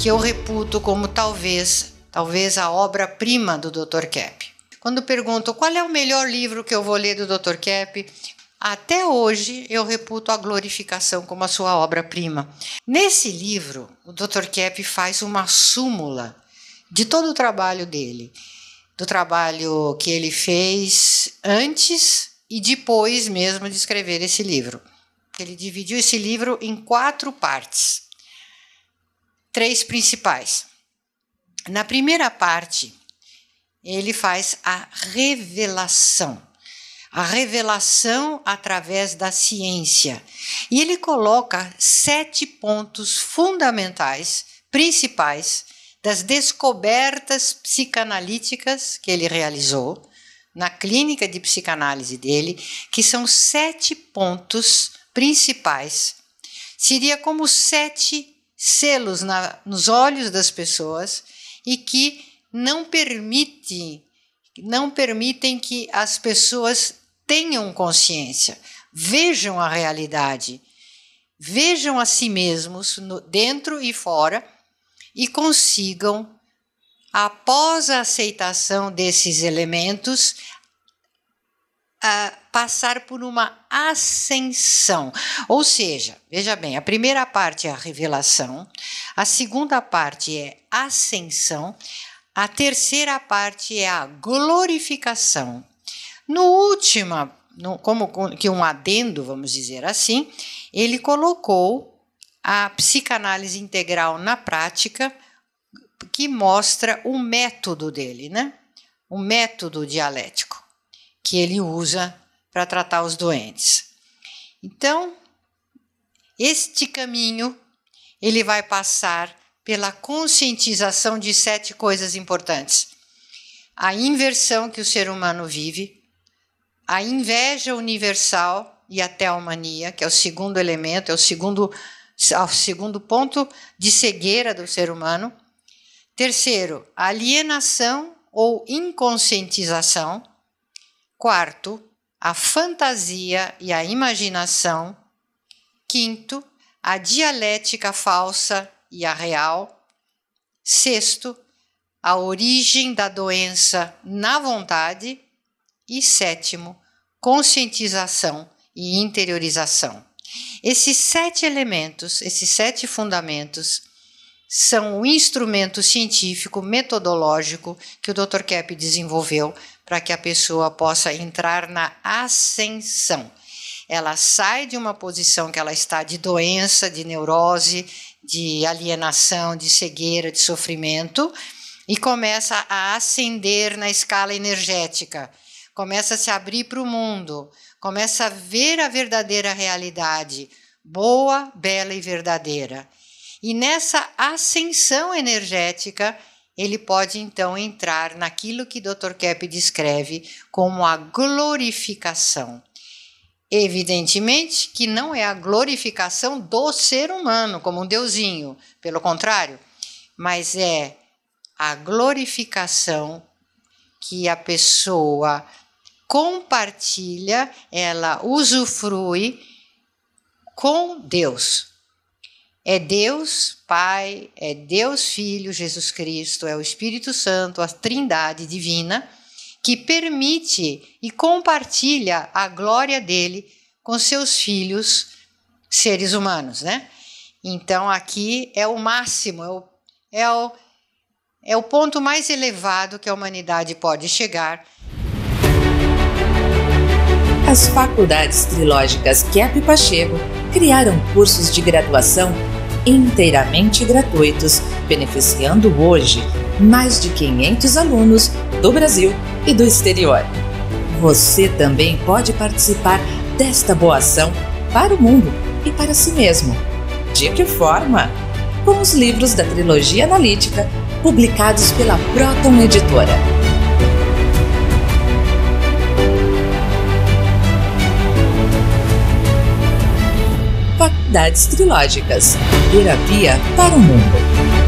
que eu reputo como talvez a obra-prima do Dr. Keppe. Quando pergunto qual é o melhor livro que eu vou ler do Dr. Keppe, até hoje eu reputo A Glorificação como a sua obra-prima. Nesse livro, o Dr. Keppe faz uma súmula de todo o trabalho dele, do trabalho que ele fez antes e depois mesmo de escrever esse livro. Ele dividiu esse livro em 4 partes, 3 principais. Na primeira parte, ele faz a revelação através da ciência. E ele coloca 7 pontos fundamentais, principais, das descobertas psicanalíticas que ele realizou na clínica de psicanálise dele, que são 7 pontos principais. Seria como 7 selos nos olhos das pessoas e que não permitem que as pessoas tenham consciência, vejam a realidade, vejam a si mesmos dentro e fora e consigam, após a aceitação desses elementos, passar por uma ascensão. Ou seja, veja bem, a primeira parte é a revelação, a segunda parte é a ascensão, a terceira parte é a glorificação. Como um adendo, vamos dizer assim, ele colocou a psicanálise integral na prática, que mostra o método dele, né? O método dialético que ele usa para tratar os doentes. Então, este caminho ele vai passar pela conscientização de 7 coisas importantes: a inversão que o ser humano vive, a inveja universal e a teomania, que é o segundo elemento, é o segundo ponto de cegueira do ser humano. Terceiro, a alienação ou inconscientização. Quarto, a fantasia e a imaginação. Quinto, a dialética falsa e a real. Sexto, a origem da doença na vontade. E sétimo, conscientização e interiorização. Esses 7 elementos, esses 7 fundamentos, são o instrumento científico, metodológico, que o Dr. Keppe desenvolveu para que a pessoa possa entrar na ascensão. Ela sai de uma posição que ela está de doença, de neurose, de alienação, de cegueira, de sofrimento, e começa a ascender na escala energética, começa a se abrir para o mundo, começa a ver a verdadeira realidade, boa, bela e verdadeira. E nessa ascensão energética, ele pode então entrar naquilo que Dr. Keppe descreve como a glorificação. Evidentemente que não é a glorificação do ser humano, como um deusinho, pelo contrário, mas é a glorificação que a pessoa compartilha, ela usufrui com Deus. É Deus Pai, é Deus Filho, Jesus Cristo, é o Espírito Santo, a Trindade Divina, que permite e compartilha a glória dele com seus filhos, seres humanos, né? Então aqui é o máximo, é o ponto mais elevado que a humanidade pode chegar. As Faculdades Trilógicas Keppe Pacheco criaram cursos de graduação inteiramente gratuitos, beneficiando hoje mais de 500 alunos do Brasil e do exterior. Você também pode participar desta boa ação para o mundo e para si mesmo. De que forma? Com os livros da Trilogia Analítica, publicados pela Proton Editora. Faculdades Trilógicas, Terapia para o Mundo.